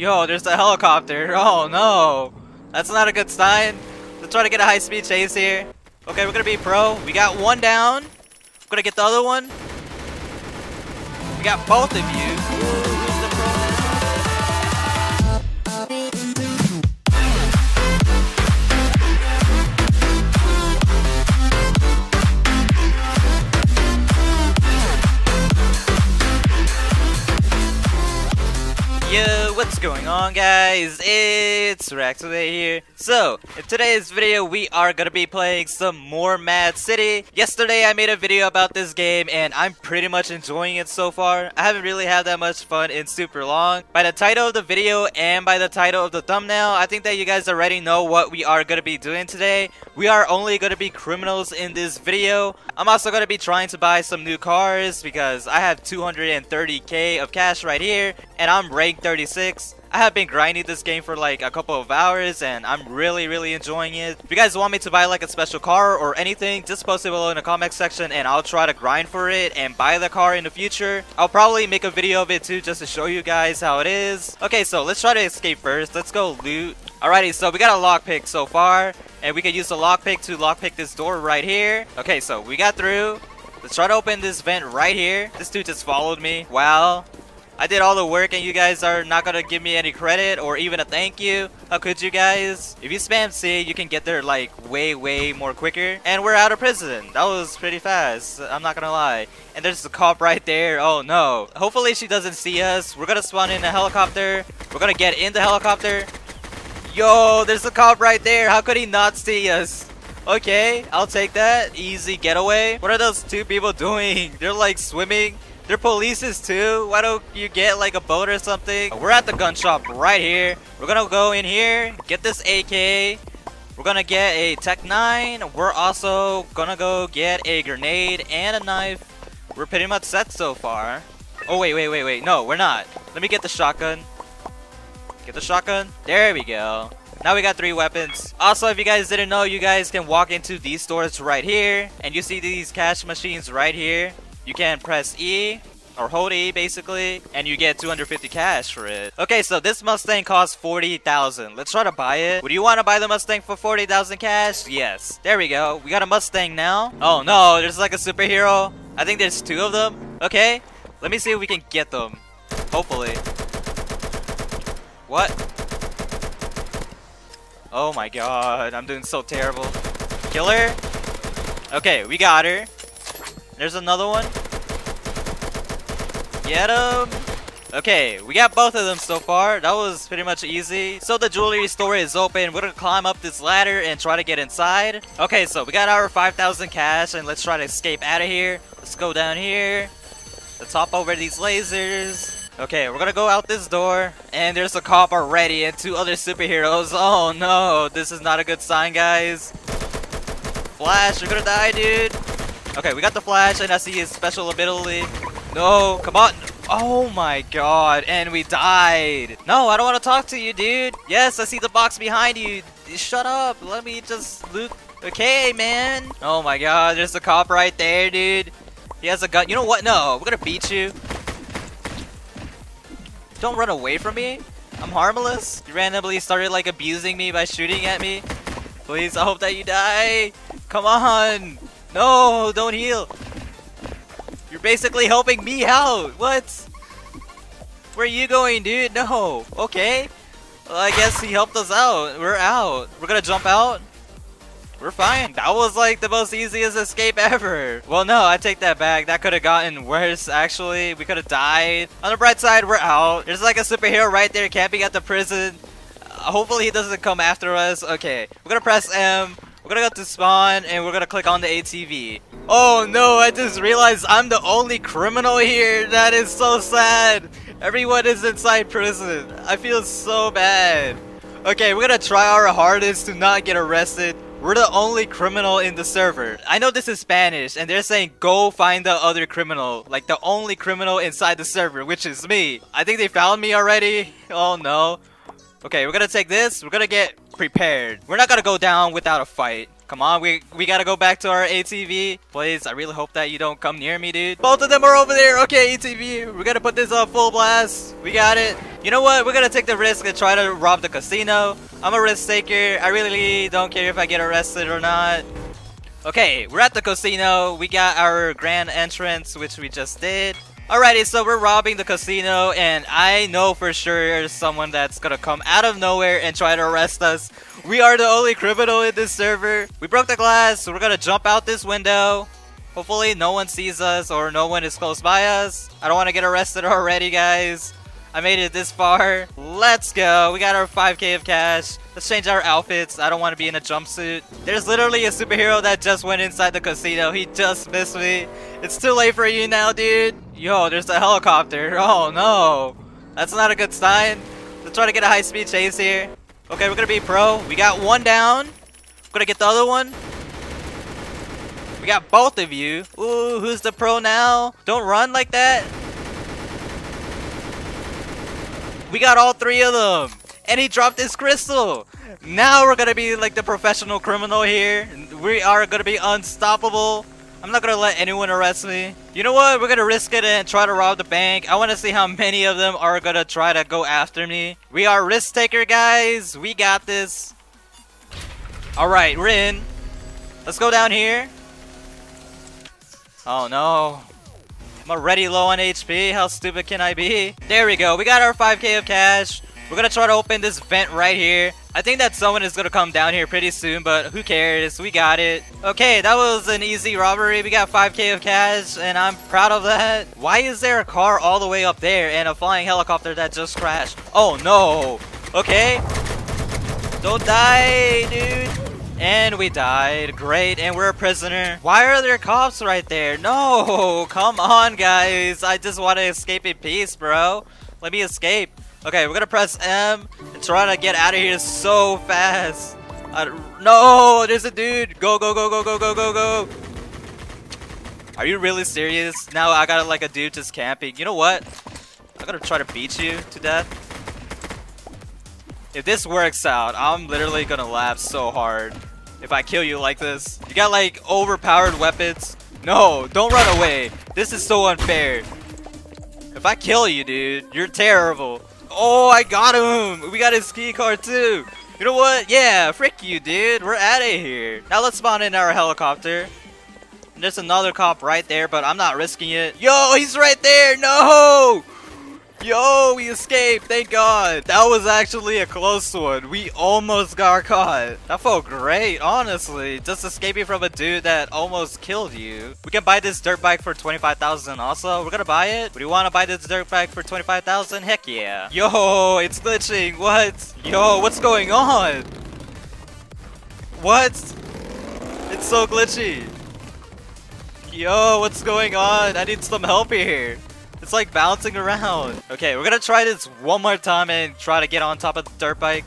Yo, there's the helicopter. Oh no, that's not a good sign. Let's try to get a high-speed chase here. Okay, we're gonna be pro. We got one down. We're gonna get the other one. We got both of you. Who's the pro? Yo, what's going on, guys? It's Rektway here. So, in today's video, we are gonna be playing some more Mad City. Yesterday, I made a video about this game, and I'm pretty much enjoying it so far. I haven't really had that much fun in super long. By the title of the video and by the title of the thumbnail, I think that you guys already know what we are gonna be doing today. We are only gonna be criminals in this video. I'm also gonna be trying to buy some new cars because I have 230k of cash right here, and I'm ranked 36. I have been grinding this game for like a couple of hours and I'm really enjoying it. If you guys want me to buy like a special car or anything, just post it below in the comment section and I'll try to grind for it and buy the car in the future. I'll probably make a video of it too just to show you guys how it is. Okay, so let's try to escape first. Let's go loot. Alrighty, so we got a lockpick so far and we can use the lockpick to lockpick this door right here. Okay, so we got through. Let's try to open this vent right here. This dude just followed me. Wow. I did all the work and you guys are not gonna give me any credit or even a thank you. How could you guys? If you spam C, you can get there like way more quicker. And we're out of prison. That was pretty fast, I'm not gonna lie. And there's the cop right there. Oh no. Hopefully she doesn't see us. We're gonna spawn in a helicopter. We're gonna get in the helicopter. Yo, there's the cop right there. How could he not see us? Okay, I'll take that. Easy getaway. What are those two people doing? They're like swimming. They're polices too. Why don't you get like a boat or something? We're at the gun shop right here. We're gonna go in here, get this AK. We're gonna get a Tech 9. We're also gonna go get a grenade and a knife. We're pretty much set so far. Oh wait. No, we're not. Let me get the shotgun. Get the shotgun. There we go. Now we got three weapons. Also, if you guys didn't know, you guys can walk into these stores right here. And you see these cash machines right here. You can press E or hold E basically and you get 250 cash for it. Okay, so this Mustang costs 40,000. Let's try to buy it. Would you want to buy the Mustang for 40,000 cash? Yes. There we go. We got a Mustang now. Oh no, there's like a superhero. I think there's two of them. Okay, let me see if we can get them. Hopefully. What? Oh my god, I'm doing so terrible. Kill her. Okay, we got her. There's another one. Get him. Okay, we got both of them so far. That was pretty much easy. So the jewelry store is open. We're gonna climb up this ladder and try to get inside. Okay, so we got our 5,000 cash and let's try to escape out of here. Let's go down here. Let's hop over these lasers. Okay, we're gonna go out this door and there's a cop already and two other superheroes. Oh no, this is not a good sign, guys. Flash, you're gonna die, dude. Okay, we got the Flash, and I see his special ability. No, come on. Oh my god, and we died. No, I don't want to talk to you, dude. Yes, I see the box behind you. Shut up. Let me just loot. Okay, man. Oh my god, there's the cop right there, dude. He has a gun. You know what? No, we're going to beat you. Don't run away from me. I'm harmless. You randomly started, like, abusing me by shooting at me. Please, I hope that you die. Come on. No, don't heal. You're basically helping me out. What? Where are you going, dude? No. Okay. Well, I guess he helped us out. We're out. We're gonna jump out. We're fine. That was like the most easiest escape ever. Well, no, I take that back. That could have gotten worse, actually. We could have died. On the bright side, we're out. There's like a superhero right there camping at the prison. Hopefully he doesn't come after us. Okay. We're gonna press M. We're gonna go to spawn and we're gonna click on the ATV. Oh no, I just realized I'm the only criminal here. That is so sad. Everyone is inside prison. I feel so bad. Okay, we're gonna try our hardest to not get arrested. We're the only criminal in the server. I know this is Spanish and they're saying go find the other criminal. Like the only criminal inside the server, which is me. I think they found me already. Oh no. Okay, we're gonna take this. We're gonna get prepared. We're not gonna go down without a fight. Come on, we gotta go back to our ATV. Please, I really hope that you don't come near me, dude. Both of them are over there. Okay, ATV, we're gonna put this on full blast. We got it. You know what? We're gonna take the risk and try to rob the casino. I'm a risk taker. I really don't care if I get arrested or not. Okay, we're at the casino. We got our grand entrance, which we just did. Alrighty, so we're robbing the casino, and I know for sure there's someone that's gonna come out of nowhere and try to arrest us. We are the only criminal in this server. We broke the glass, so we're gonna jump out this window. Hopefully no one sees us or no one is close by us. I don't want to get arrested already, guys. I made it this far. Let's go. We got our 5K of cash. Let's change our outfits. I don't want to be in a jumpsuit. There's literally a superhero that just went inside the casino. He just missed me. It's too late for you now, dude. Yo, there's a helicopter. Oh no, that's not a good sign. Let's try to get a high-speed chase here. Okay, we're gonna be pro. We got one down. We're gonna get the other one. We got both of you. Ooh, who's the pro now? Don't run like that. We got all three of them, and he dropped his crystal. Now we're gonna be like the professional criminal here. We are gonna be unstoppable. I'm not gonna let anyone arrest me. You know what? We're gonna risk it and try to rob the bank. I wanna see how many of them are gonna try to go after me. We are risk taker, guys. We got this. Alright, we're in. Let's go down here. Oh no. I'm already low on HP. How stupid can I be? There we go. We got our 5K of cash. We're gonna try to open this vent right here. I think that someone is gonna come down here pretty soon, but who cares? We got it. Okay, that was an easy robbery. We got 5K of cash, and I'm proud of that. Why is there a car all the way up there and a flying helicopter that just crashed? Oh no. Okay. Don't die, dude. And we died. Great, and we're a prisoner. Why are there cops right there? No, come on, guys. I just want to escape in peace, bro. Let me escape. Okay, we're gonna press M and try to get out of here so fast. No, there's a dude. Go, go, go, go, go, go, go, go. Are you really serious? Now I got like a dude just camping. You know what? I'm gonna try to beat you to death. If this works out, I'm literally gonna laugh so hard. If I kill you like this. You got like overpowered weapons. No, don't run away. This is so unfair. If I kill you, dude, you're terrible. Oh, I got him! We got his key card too! You know what? Yeah, frick you, dude. We're out of here. Now let's spawn in our helicopter. And there's another cop right there, but I'm not risking it. Yo, he's right there! No! Yo, we escaped! Thank God! That was actually a close one. We almost got caught. That felt great, honestly. Just escaping from a dude that almost killed you. We can buy this dirt bike for 25,000 also. We're gonna buy it. Do you wanna buy this dirt bike for 25,000? Heck yeah. Yo, it's glitching. What? Yo, what's going on? What? It's so glitchy. Yo, what's going on? I need some help here. It's like bouncing around. Okay, we're gonna try this one more time and try to get on top of the dirt bike.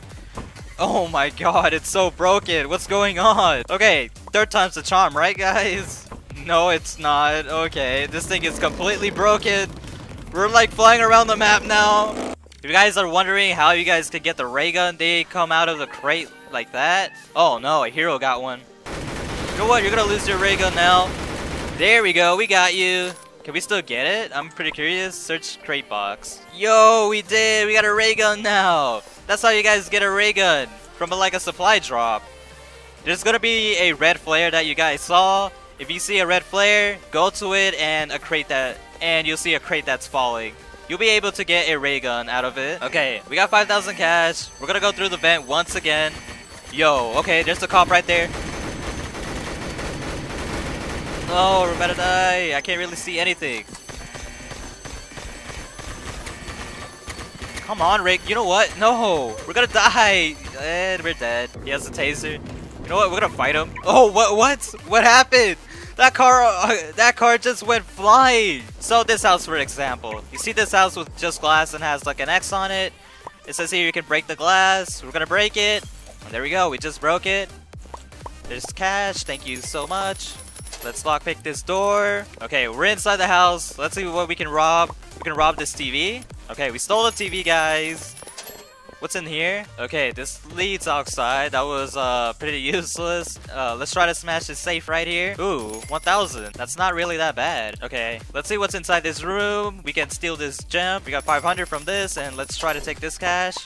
Oh my god, it's so broken. What's going on? Okay, third time's the charm, right guys? No, it's not. Okay, this thing is completely broken. We're like flying around the map now. If you guys are wondering how you guys could get the ray gun, they come out of the crate like that. Oh no, a hero got one. You know what? You're gonna lose your ray gun now. There we go, we got you. Can we still get it? I'm pretty curious. Search crate box. Yo, we did! We got a ray gun now! That's how you guys get a ray gun! From like a supply drop. There's gonna be a red flare that you guys saw. If you see a red flare, go to it and you'll see a crate that's falling. You'll be able to get a ray gun out of it. Okay, we got 5,000 cash. We're gonna go through the vent once again. Yo, okay, there's the cop right there. No, we're about to die. I can't really see anything. Come on, Rick. You know what? No, we're gonna die. And we're dead. He has a taser. You know what? We're gonna fight him. Oh, what? What happened? That car just went flying. So this house, for example. You see this house with just glass and has like an X on it. It says here you can break the glass. We're gonna break it. And there we go. We just broke it. There's cash. Thank you so much. Let's lockpick this door. Okay, we're inside the house. Let's see what we can rob. We can rob this TV. Okay, we stole the TV, guys. What's in here? Okay, this leads outside. That was pretty useless. Let's try to smash this safe right here. Ooh, 1,000. That's not really that bad. Okay, let's see what's inside this room. We can steal this gem. We got 500 from this, and let's try to take this cash.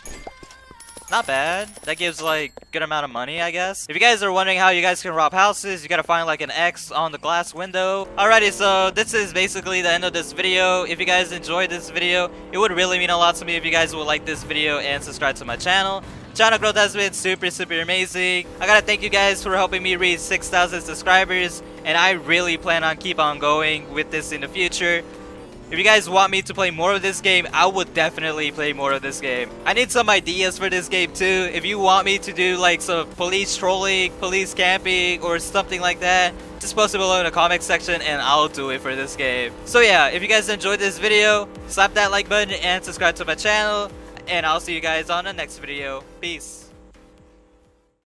Not bad. That gives like good amount of money, I guess. If you guys are wondering how you guys can rob houses, you gotta find like an X on the glass window. Alrighty, so this is basically the end of this video. If you guys enjoyed this video, it would really mean a lot to me if you guys would like this video and subscribe to my channel. Channel growth has been super amazing. I gotta thank you guys for helping me reach 6,000 subscribers, and I really plan on keep on going with this in the future. If you guys want me to play more of this game, I would definitely play more of this game. I need some ideas for this game too. If you want me to do like some police trolling, police camping, or something like that, just post it below in the comment section and I'll do it for this game. So yeah, if you guys enjoyed this video, slap that like button and subscribe to my channel. And I'll see you guys on the next video. Peace.